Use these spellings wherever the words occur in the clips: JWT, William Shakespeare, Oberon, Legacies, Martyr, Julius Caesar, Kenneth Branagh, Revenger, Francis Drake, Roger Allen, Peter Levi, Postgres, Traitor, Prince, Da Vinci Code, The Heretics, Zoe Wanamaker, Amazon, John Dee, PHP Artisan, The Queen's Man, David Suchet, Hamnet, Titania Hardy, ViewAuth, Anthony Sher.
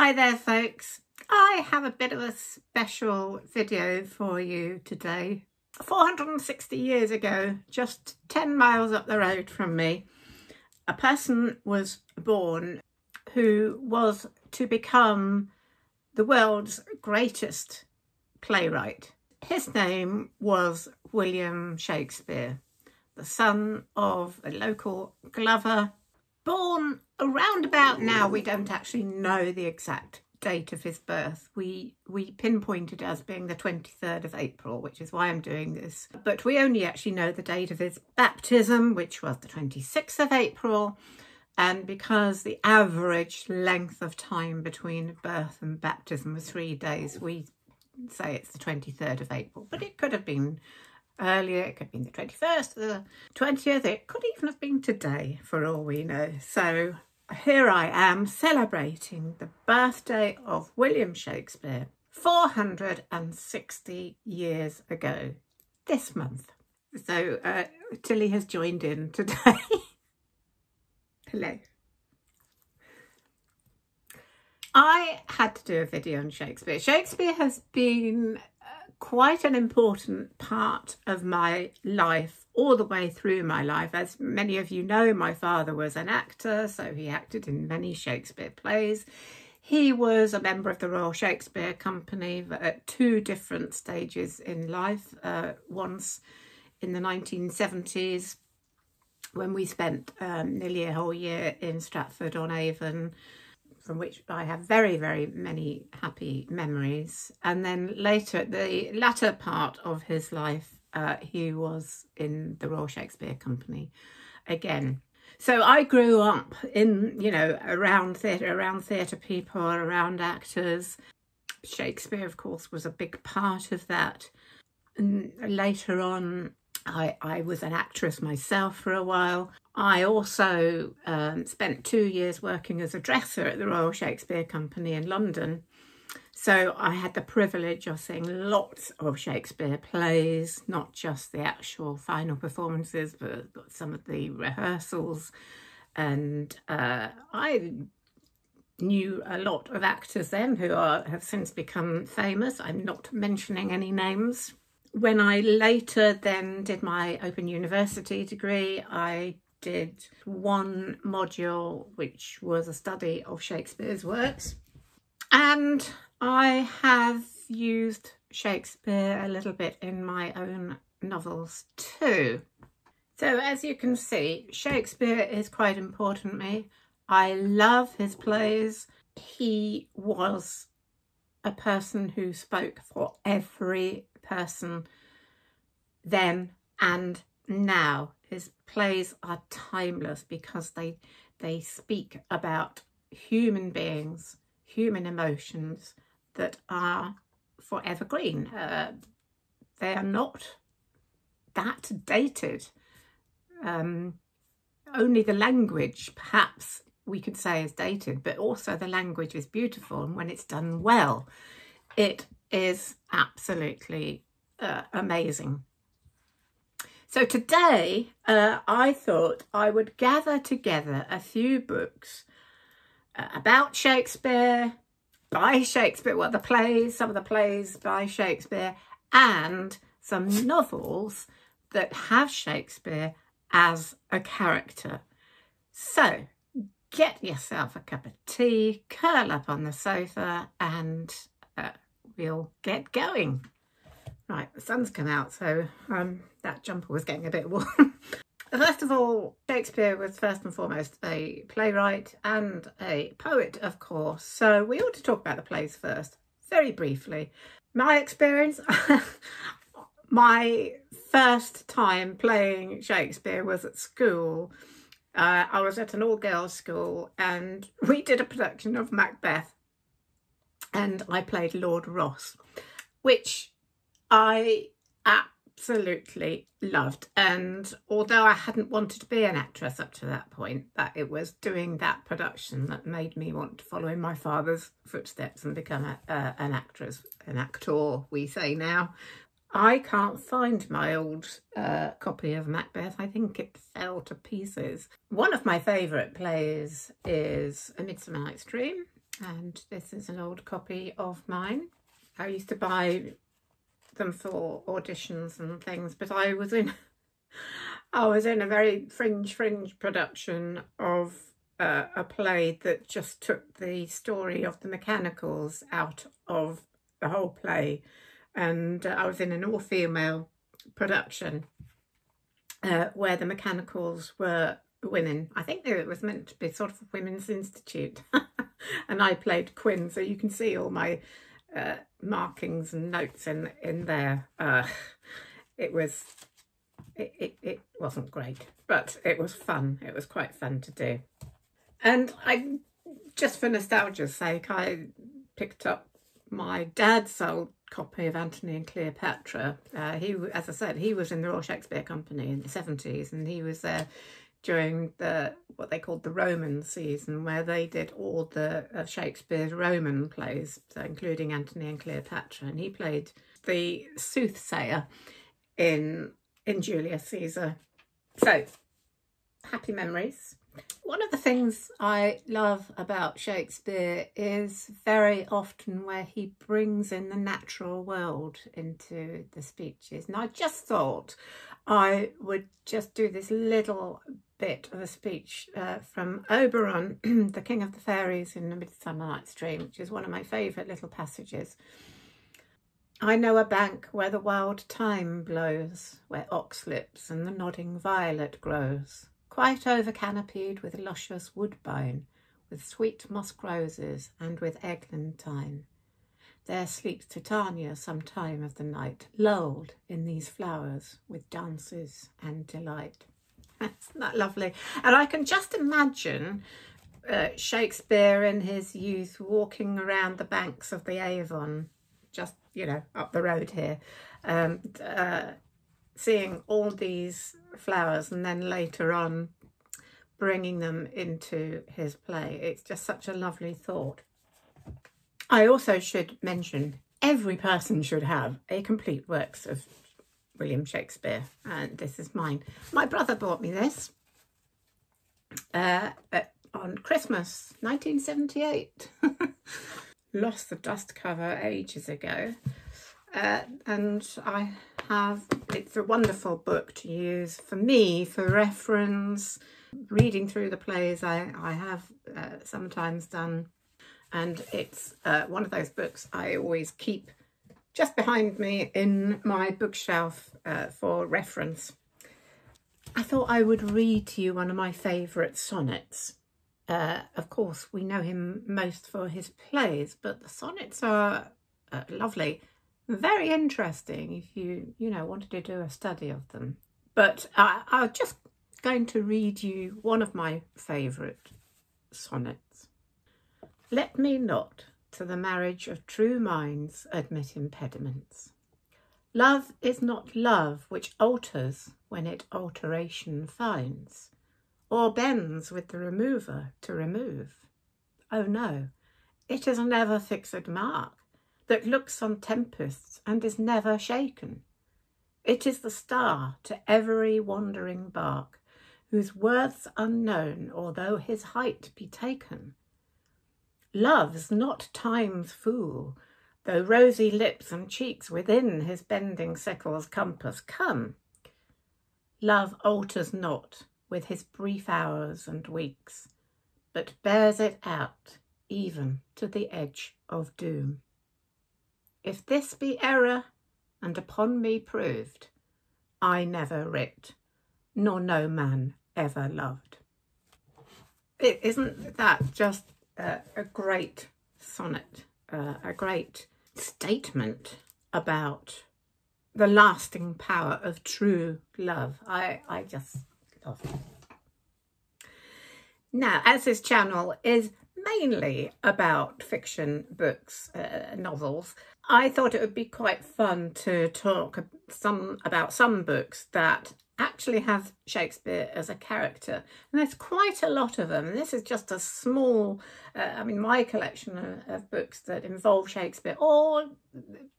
Hi there folks, I have a bit of a special video for you today. 460 years ago, just 10 miles up the road from me, a person was born who was to become the world's greatest playwright. His name was William Shakespeare, the son of a local glover, born around about now. We don't actually know the exact date of his birth. We pinpoint it as being the 23rd of April, which is why I'm doing this. But we only actually know the date of his baptism, which was the 26th of April. And because the average length of time between birth and baptism was 3 days, we say it's the 23rd of April. But it could have been earlier, it could have been the 21st, the 20th, it could even have been today for all we know. So here I am celebrating the birthday of William Shakespeare 460 years ago this month. So Tilly has joined in today. Hello. I had to do a video on Shakespeare. Shakespeare has been quite an important part of my life all the way through my life. As many of you know, my father was an actor, so he acted in many Shakespeare plays. He was a member of the Royal Shakespeare Company at two different stages in life. Once in the 1970s, when we spent nearly a whole year in Stratford-on-Avon, from which I have very, very many happy memories. And then later, the latter part of his life, he was in the Royal Shakespeare Company again. So I grew up in, you know, around theatre people, around actors. Shakespeare, of course, was a big part of that. And later on, I was an actress myself for a while. I also spent 2 years working as a dresser at the Royal Shakespeare Company in London. So I had the privilege of seeing lots of Shakespeare plays, not just the actual final performances, but some of the rehearsals. And I knew a lot of actors then who have since become famous. I'm not mentioning any names. When I later then did my Open University degree, I did one module which was a study of Shakespeare's works, and I have used Shakespeare a little bit in my own novels too. So as you can see, Shakespeare is quite important to me. I love his plays. He was a person who spoke for every person then and now. His plays are timeless because they speak about human beings, human emotions that are forever green. They are not that dated. Only the language, perhaps, we could say is dated, but also the language is beautiful, and when it's done well, it is absolutely amazing. So today I thought I would gather together a few books about Shakespeare, by Shakespeare, well, the plays, some of the plays by Shakespeare, and some novels that have Shakespeare as a character. So get yourself a cup of tea, curl up on the sofa, and we'll get going. Right, the sun's come out, so that jumper was getting a bit warm. First of all, Shakespeare was first and foremost a playwright and a poet, of course, so we ought to talk about the plays first, very briefly. My experience, my first time playing Shakespeare was at school. I was at an all-girls school, and we did a production of Macbeth, and I played Lord Ross, which I absolutely loved. And although I hadn't wanted to be an actress up to that point, that it was doing that production that made me want to follow in my father's footsteps and become an actress, an actor, we say now. I can't find my old copy of Macbeth. I think it fell to pieces. One of my favourite plays is A Midsummer Night's Dream. and this is an old copy of mine. I used to buy them for auditions and things, but I was in a very fringe production of a play that just took the story of the mechanicals out of the whole play, and I was in an all-female production where the mechanicals were women. I think it was meant to be sort of a women's institute and I played Quinn, so you can see all my markings and notes in there. It wasn't great, but it was fun. It was quite fun to do. And I, just for nostalgia's sake, I picked up my dad's old copy of Antony and Cleopatra. He, as I said, he was in the Royal Shakespeare Company in the 70s, and he was there during the what they called the Roman season, where they did all the Shakespeare's Roman plays, so including Antony and Cleopatra, and he played the soothsayer in Julius Caesar. So, happy memories. One of the things I love about Shakespeare is very often where he brings in the natural world into the speeches. And I just thought I would just do this little bit of a speech from Oberon, the King of the Fairies in A Midsummer Night's Dream, which is one of my favourite little passages. I know a bank where the wild thyme blows, where oxlips and the nodding violet grows, quite over-canopied with luscious woodbine, with sweet musk roses and with eglantine. There sleeps Titania some time of the night, lulled in these flowers with dances and delight. Isn't that lovely? And I can just imagine Shakespeare in his youth walking around the banks of the Avon, just, you know, up the road here, seeing all these flowers and then later on bringing them into his play. It's just such a lovely thought. I also should mention every person should have a complete works of William Shakespeare, and this is mine. My brother bought me this on Christmas 1978. Lost the dust cover ages ago. And I have, it's a wonderful book to use for me, for reference, reading through the plays I have sometimes done. And it's one of those books I always keep just behind me in my bookshelf for reference. I thought I would read to you one of my favourite sonnets. Of course, we know him most for his plays, but the sonnets are lovely. Very interesting if you know, wanted to do a study of them. But I'm just going to read you one of my favourite sonnets. Let me not to the marriage of true minds admit impediments. Love is not love which alters when it alteration finds, or bends with the remover to remove. Oh no, it is an ever fixed mark that looks on tempests and is never shaken. It is the star to every wandering bark, whose worth's unknown, although his height be taken. Love's not time's fool, though rosy lips and cheeks within his bending sickle's compass come. Love alters not with his brief hours and weeks, but bears it out even to the edge of doom. If this be error, and upon me proved, I never writ, nor no man ever loved. It, isn't that just a great sonnet, a great statement about the lasting power of true love? I just love it. Now, as this channel is mainly about fiction books, novels, I thought it would be quite fun to talk about some books that actually have Shakespeare as a character, and there's quite a lot of them, and this is just a small I mean, my collection of books that involve Shakespeare or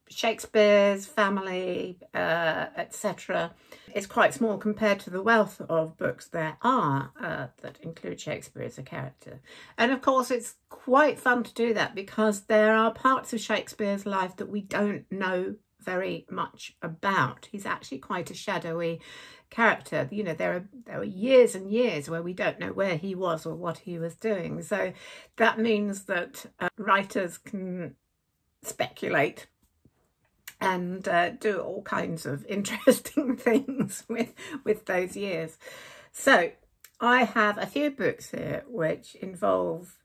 Shakespeare's family etc. is quite small compared to the wealth of books there are that include Shakespeare as a character. And of course it's quite fun to do that, because there are parts of Shakespeare's life that we don't know very much about. He's actually quite a shadowy character. You know, there are years and years where we don't know where he was or what he was doing. So that means that writers can speculate and do all kinds of interesting things with those years. So I have a few books here which involve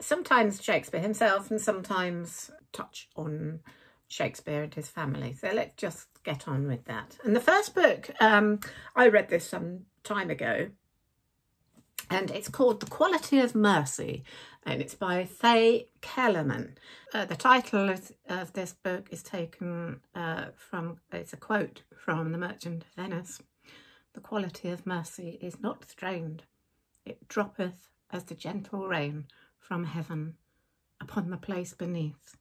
sometimes Shakespeare himself and sometimes touch on Shakespeare and his family. So let's just get on with that. And the first book, I read this some time ago, and it's called The Quality of Mercy, and it's by Faye Kellerman. The title of this book is taken it's a quote from The Merchant of Venice. The quality of mercy is not strained. It droppeth as the gentle rain from heaven upon the place beneath.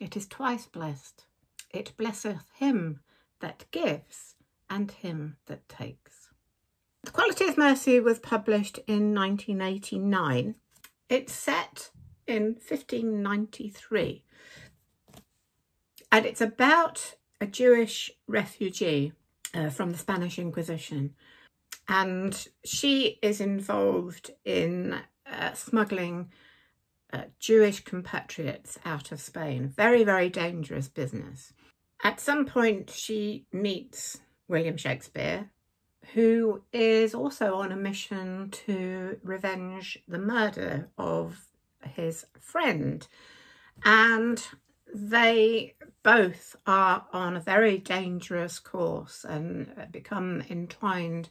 It is twice blessed. It blesseth him that gives and him that takes. The Quality of Mercy was published in 1989. It's set in 1593. And it's about a Jewish refugee from the Spanish Inquisition. And she is involved in smuggling Jewish compatriots out of Spain. Very, very dangerous business. At some point she meets William Shakespeare, who is also on a mission to revenge the murder of his friend, and they both are on a very dangerous course and become entwined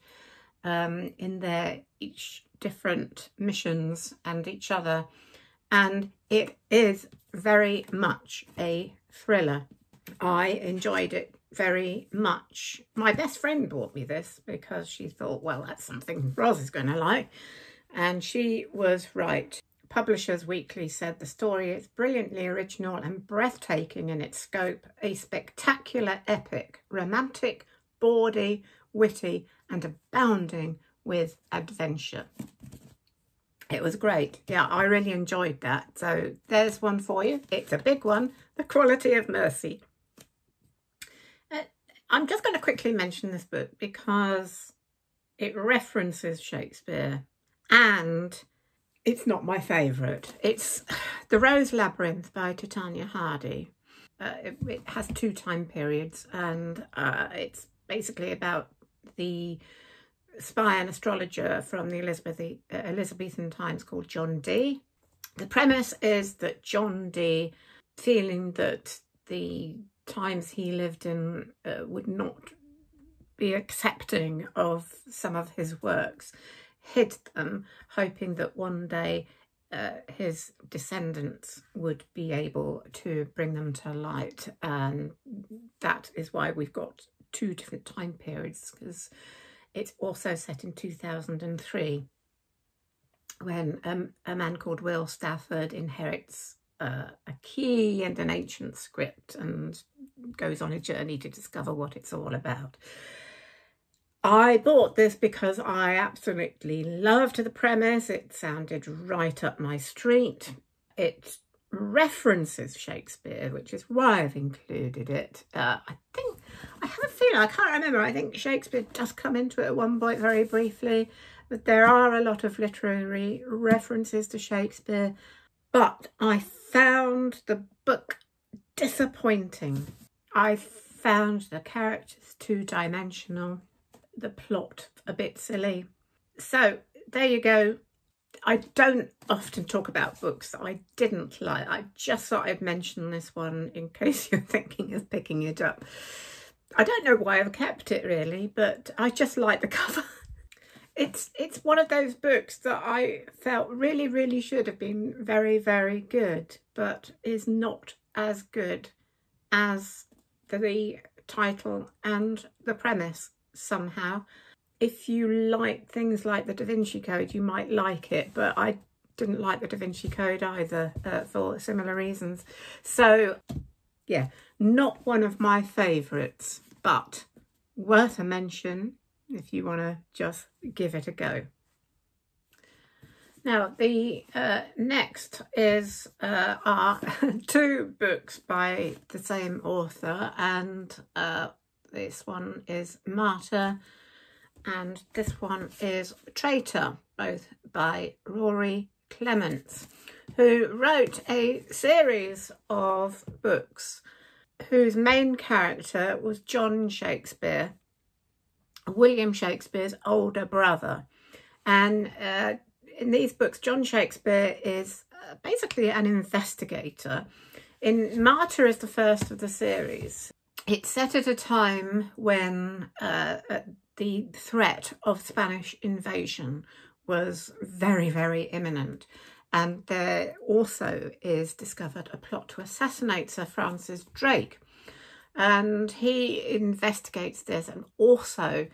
in their each different missions and each other. And it is very much a thriller. I enjoyed it very much. My best friend bought me this because she thought, well, that's something Roz is going to like. And she was right. Publishers Weekly said the story is brilliantly original and breathtaking in its scope. A spectacular epic, romantic, bawdy, witty, and abounding with adventure. It was great. Yeah, I really enjoyed that. So there's one for you. It's a big one, The Quality of Mercy. I'm just going to quickly mention this book because it references Shakespeare and it's not my favourite. It's The Rose Labyrinth by Titania Hardy. It has two time periods, and it's basically about the spy and astrologer from the Elizabethan times called John Dee. The premise is that John Dee, feeling that the times he lived in would not be accepting of some of his works, hid them, hoping that one day his descendants would be able to bring them to light. And that is why we've got two different time periods, because it's also set in 2003 when a man called Will Stafford inherits a key and an ancient script and goes on a journey to discover what it's all about. I bought this because I absolutely loved the premise. It sounded right up my street. It references Shakespeare, which is why I've included it. I have a feeling, I can't remember, I think Shakespeare does come into it at one point very briefly, but there are a lot of literary references to Shakespeare. But I found the book disappointing. I found the characters two-dimensional, the plot a bit silly. So there you go. I don't often talk about books that I didn't like. I just thought I'd mention this one in case you're thinking of picking it up. I don't know why I've kept it really, but I just like the cover. It's one of those books that I felt really, really should have been very, very good, but is not as good as the title and the premise somehow. If you like things like the Da Vinci Code, you might like it, but I didn't like the Da Vinci Code either for similar reasons. So yeah, not one of my favourites, but worth a mention if you want to just give it a go. Now the next is are two books by the same author, and this one is Martyr and this one is Traitor, both by Rory Clements, who wrote a series of books whose main character was John Shakespeare, William Shakespeare's older brother. And in these books, John Shakespeare is basically an investigator. In Martyr is the first of the series. It's set at a time when the threat of Spanish invasion was very, very imminent. And there also is discovered a plot to assassinate Sir Francis Drake. And he investigates this, and also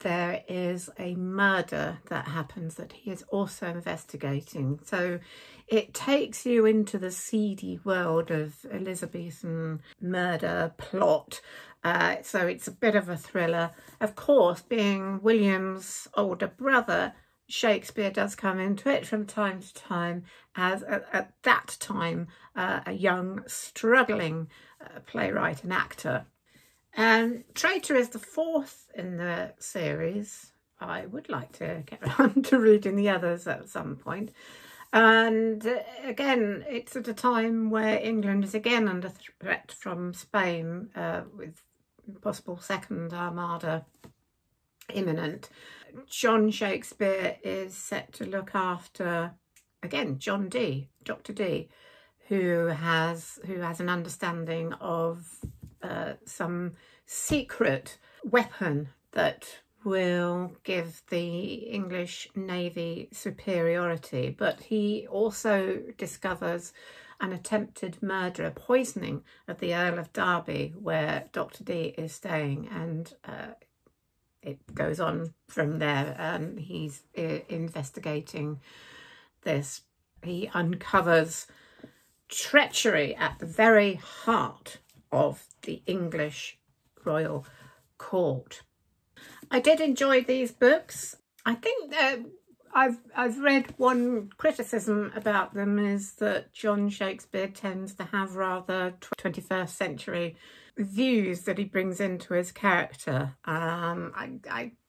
there is a murder that happens that he is also investigating. So it takes you into the seedy world of Elizabethan murder plot. So it's a bit of a thriller. Of course, being William's older brother, Shakespeare does come into it from time to time as at that time a young struggling playwright and actor. And Traitor is the fourth in the series. I would like to get around to reading the others at some point. And again, it's at a time where England is again under threat from Spain with possible second armada imminent. John Shakespeare is set to look after, again, John Dee, Dr. Dee, who has an understanding of some secret weapon that will give the English Navy superiority. But he also discovers an attempted murder, a poisoning of the Earl of Derby, where Dr. Dee is staying, and it goes on from there. And he's investigating this. He uncovers treachery at the very heart of the English royal court. I did enjoy these books. I think that I've read one criticism about them is that John Shakespeare tends to have rather 21st century views that he brings into his character. I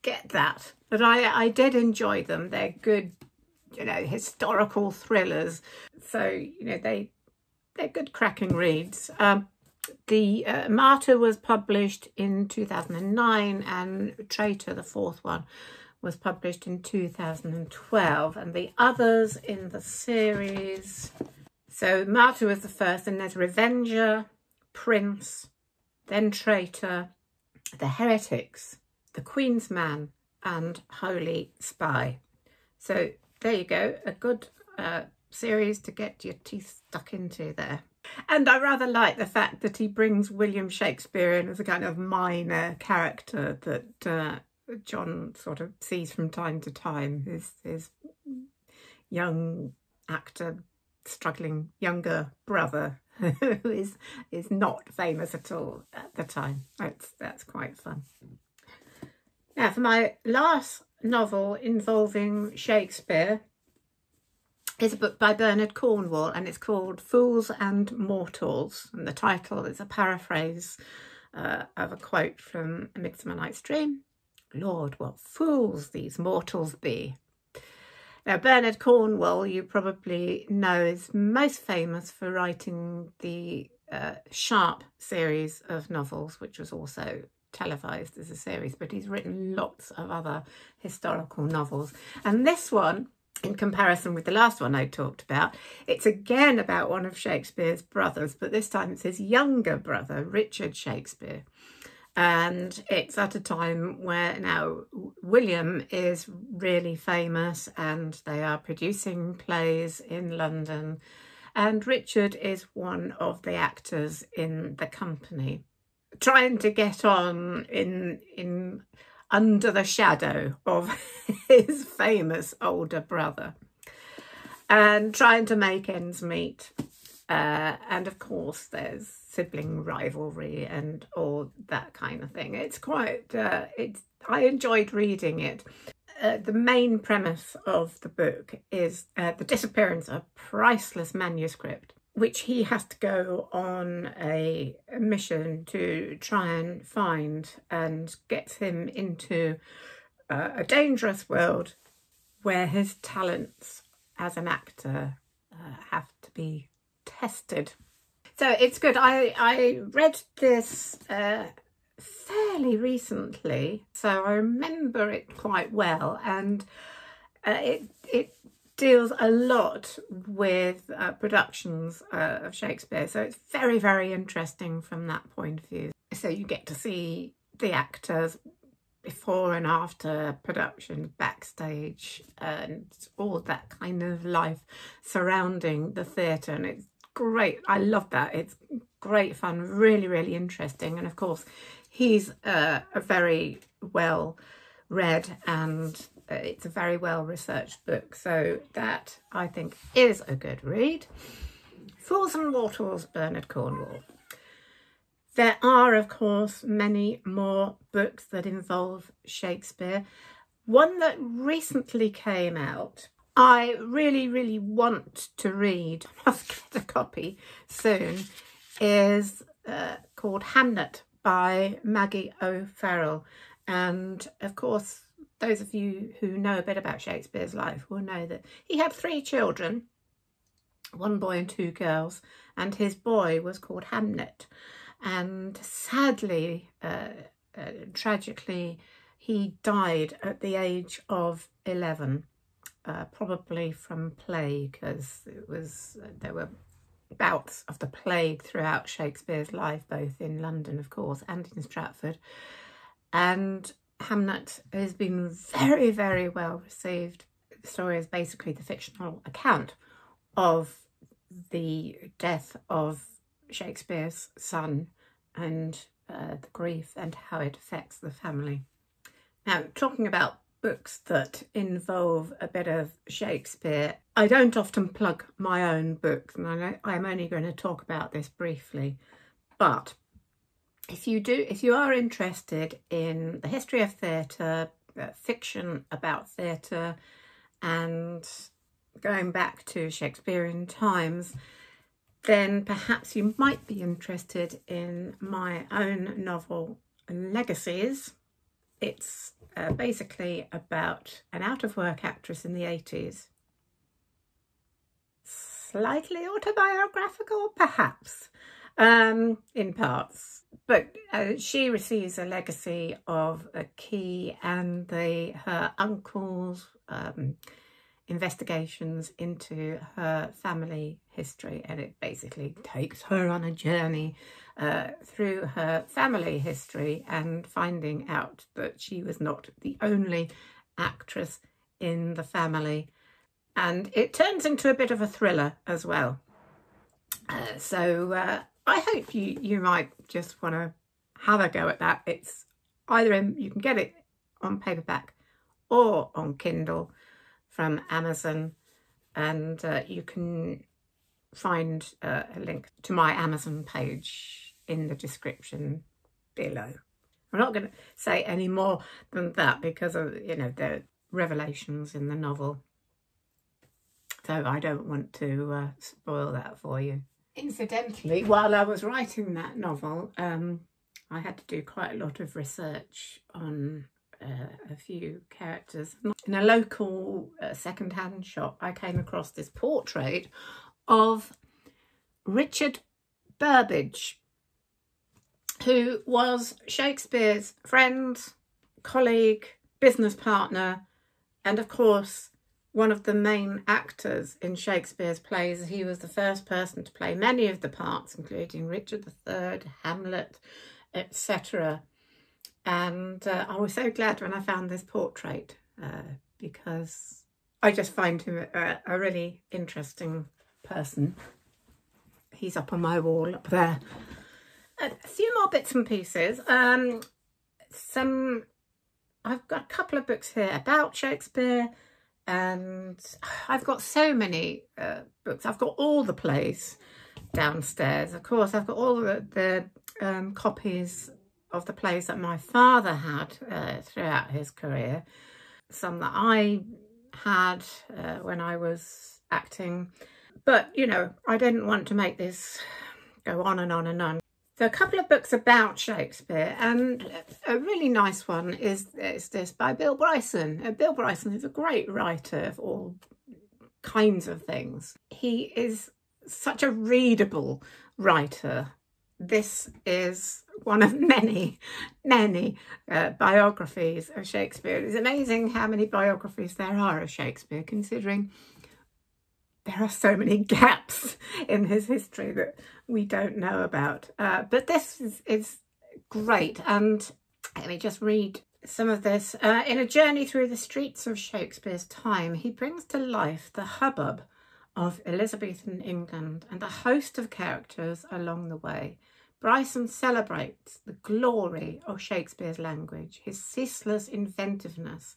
get that, but I did enjoy them. They're good, you know, historical thrillers. So, you know, they're good cracking reads. The Martyr was published in 2009, and Traitor, the fourth one, was published in 2012. And the others in the series, so Martyr was the first, and there's Revenger, Prince, then Traitor, The Heretics, The Queen's Man, and Holy Spy. So there you go, a good series to get your teeth stuck into there. And I rather like the fact that he brings William Shakespeare in as a kind of minor character that John sort of sees from time to time, his young actor, struggling younger brother who is not famous at all at the time. That's quite fun. Now for my last novel involving Shakespeare, is a book by Bernard Cornwell, and it's called Fools and Mortals, and the title is a paraphrase of a quote from A Midsummer Night's Dream. Lord, what fools these mortals be. Now Bernard Cornwell, you probably know, is most famous for writing the Sharp series of novels, which was also televised as a series, but he's written lots of other historical novels. And this one, in comparison with the last one I talked about, it's again about one of Shakespeare's brothers, but this time it's his younger brother, Richard Shakespeare. And it's at a time where now William is really famous and they are producing plays in London. And Richard is one of the actors in the company. trying to get on in under the shadow of his famous older brother and trying to make ends meet. And of course there's sibling rivalry and all that kind of thing. It's quite, I enjoyed reading it. The main premise of the book is the disappearance of a priceless manuscript, which he has to go on a mission to try and find, and gets him into a dangerous world where his talents as an actor have to be tested. So it's good. I read this fairly recently, so I remember it quite well, and it deals a lot with productions of Shakespeare, so it's very, very interesting from that point of view. So you get to see the actors before and after production, backstage, and all that kind of life surrounding the theatre, and it's great. I love that. It's great fun, really, really interesting, and of course he's a very well read and it's a very well researched book, so that I think is a good read. Fools and Mortals, Bernard Cornwell. There are of course many more books that involve Shakespeare. One that recently came out I really, really want to read, I'll get a copy soon, is called Hamnet by Maggie O'Farrell. And of course those of you who know a bit about Shakespeare's life will know that he had 3 children, 1 boy and 2 girls, and his boy was called Hamnet. And sadly, tragically, he died at the age of 11, probably from plague, because it was there were bouts of the plague throughout Shakespeare's life, both in London, of course, and in Stratford. And Hamnet has been very, very well received. The story is basically the fictional account of the death of Shakespeare's son and the grief and how it affects the family. Now, talking about books that involve a bit of Shakespeare, I don't often plug my own books, and I'm only going to talk about this briefly, but if you are interested in the history of theatre, fiction about theatre, and going back to Shakespearean times, then perhaps you might be interested in my own novel, Legacies. It's basically about an out-of-work actress in the 80s. Slightly autobiographical, perhaps, in parts. But she receives a legacy of a key and her uncle's investigations into her family history, and it basically takes her on a journey through her family history and finding out that she was not the only actress in the family, and it turns into a bit of a thriller as well. So I hope you might just want to have a go at that. It's either you can get it on paperback or on Kindle from Amazon, and you can find a link to my Amazon page in the description below. I'm not going to say any more than that because of, you know, the revelations in the novel, so I don't want to spoil that for you. Incidentally, while I was writing that novel, I had to do quite a lot of research on a few characters. In a local second-hand shop, I came across this portrait of Richard Burbage, who was Shakespeare's friend, colleague, business partner, and of course one of the main actors in Shakespeare's plays. He was the first person to play many of the parts, including Richard III, Hamlet, etc. And I was so glad when I found this portrait because I just find him a really interesting person. He's up on my wall up there. a few more bits and pieces. I've got a couple of books here about Shakespeare, and I've got so many books. I've got all the plays downstairs. Of course, I've got all the copies of the plays that my father had throughout his career. Some that I had when I was acting. But, you know, I didn't want to make this go on and on and on. So a couple of books about Shakespeare, and a really nice one is this by Bill Bryson. Bill Bryson is a great writer of all kinds of things. He is such a readable writer. This is one of many, many biographies of Shakespeare. It's amazing how many biographies there are of Shakespeare, considering there are so many gaps in his history that we don't know about. But this is great. And let me just read some of this. In a journey through the streets of Shakespeare's time, he brings to life the hubbub of Elizabethan England and a host of characters along the way. Bryson celebrates the glory of Shakespeare's language. His ceaseless inventiveness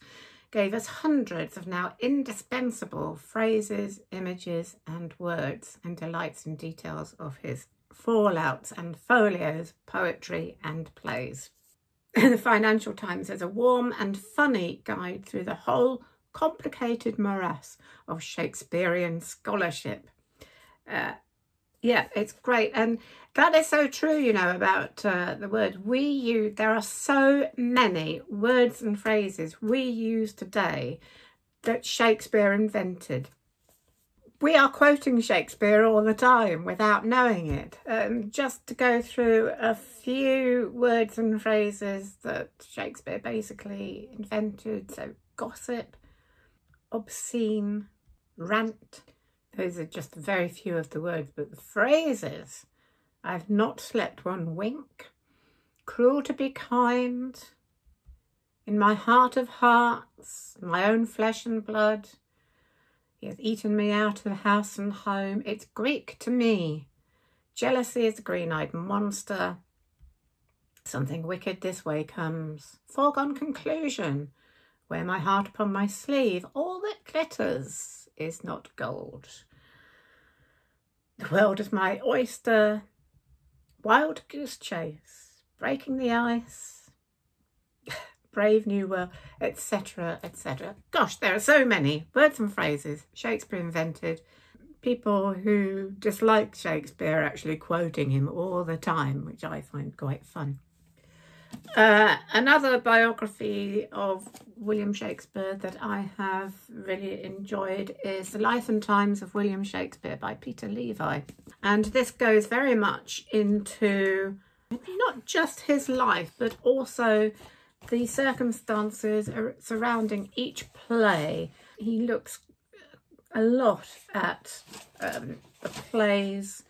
gave us hundreds of now indispensable phrases, images and words, and delights in details of his fallouts and folios, poetry and plays. The Financial Times is a warm and funny guide through the whole complicated morass of Shakespearean scholarship. Yeah, it's great. And that is so true, you know, about the word we use. There are so many words and phrases we use today that Shakespeare invented. We are quoting Shakespeare all the time without knowing it. Just to go through a few words and phrases that Shakespeare basically invented. So gossip, obscene, rant. Those are just very few of the words, but the phrases. I've not slept one wink. Cruel to be kind. In my heart of hearts. My own flesh and blood. He has eaten me out of house and home. It's Greek to me. Jealousy is the green-eyed monster. Something wicked this way comes. Foregone conclusion. Wear my heart upon my sleeve. All that glitters is not gold. The world is my oyster. Wild goose chase. Breaking the ice. Brave new world, etc, etc. Gosh, there are so many words and phrases Shakespeare invented. People who dislike Shakespeare are actually quoting him all the time, which I find quite fun. Another biography of William Shakespeare that I have really enjoyed is The Life and Times of William Shakespeare by Peter Levi. And this goes very much into not just his life, but also the circumstances surrounding each play. He looks a lot at the plays,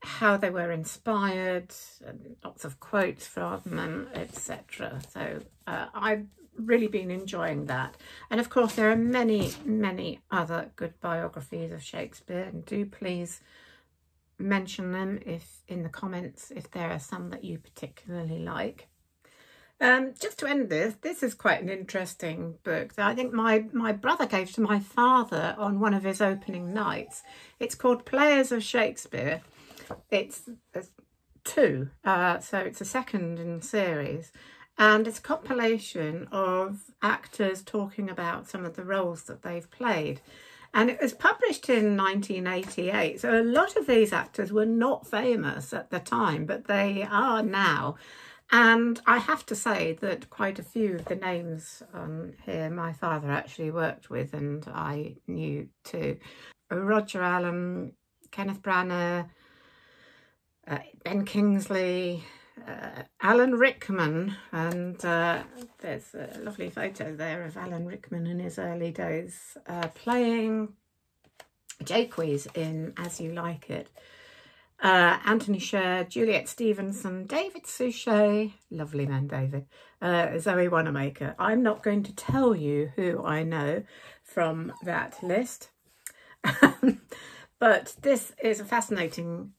how they were inspired, and lots of quotes from them, etc. So I've really been enjoying that. And of course there are many, many other good biographies of Shakespeare, and do please mention them if in the comments if there are some that you particularly like. Just to end this is quite an interesting book that I think my brother gave to my father on one of his opening nights. It's called Players of Shakespeare. There's two, so it's the second in the series, and it's a compilation of actors talking about some of the roles that they've played. And it was published in 1988, so a lot of these actors were not famous at the time, but they are now. And I have to say that quite a few of the names here my father actually worked with, and I knew too. Roger Allen, Kenneth Branagh, Ben Kingsley, Alan Rickman, and there's a lovely photo there of Alan Rickman in his early days playing Jaques in As You Like It. Anthony Sher, Juliet Stevenson, David Suchet, lovely man David, Zoe Wanamaker. I'm not going to tell you who I know from that list, but this is a fascinating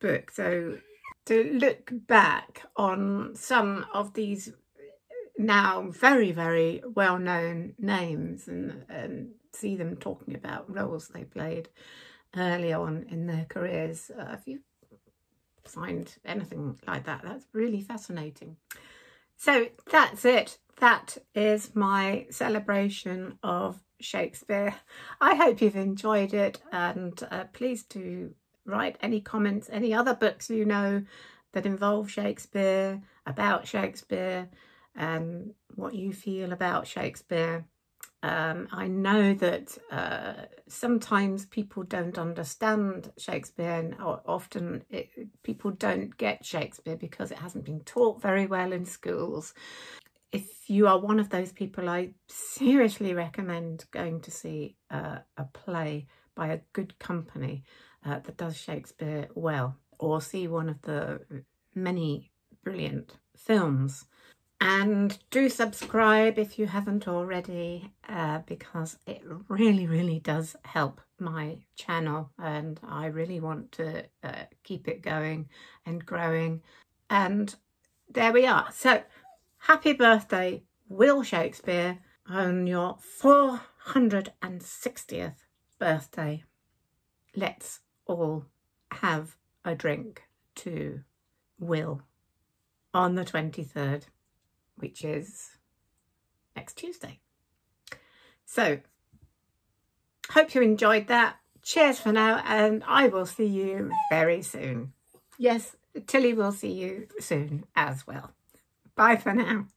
book. So to look back on some of these now very, very well-known names and see them talking about roles they played early on in their careers. If you find anything like that, that's really fascinating. So that's it. That is my celebration of Shakespeare. I hope you've enjoyed it, and please do write any comments, any other books you know that involve Shakespeare, about Shakespeare, and what you feel about Shakespeare. I know that sometimes people don't understand Shakespeare, and often people don't get Shakespeare because it hasn't been taught very well in schools. If you are one of those people, I seriously recommend going to see a play by a good company that does Shakespeare well, or see one of the many brilliant films. And do subscribe if you haven't already, because it really, really does help my channel, and I really want to keep it going and growing. And there we are. So happy birthday, Will Shakespeare, on your 460th birthday. Let's all have a drink to Will on the 23rd. Which is next Tuesday. So, hope you enjoyed that. Cheers for now, and I will see you very soon. Yes, Tilly will see you soon as well. Bye for now.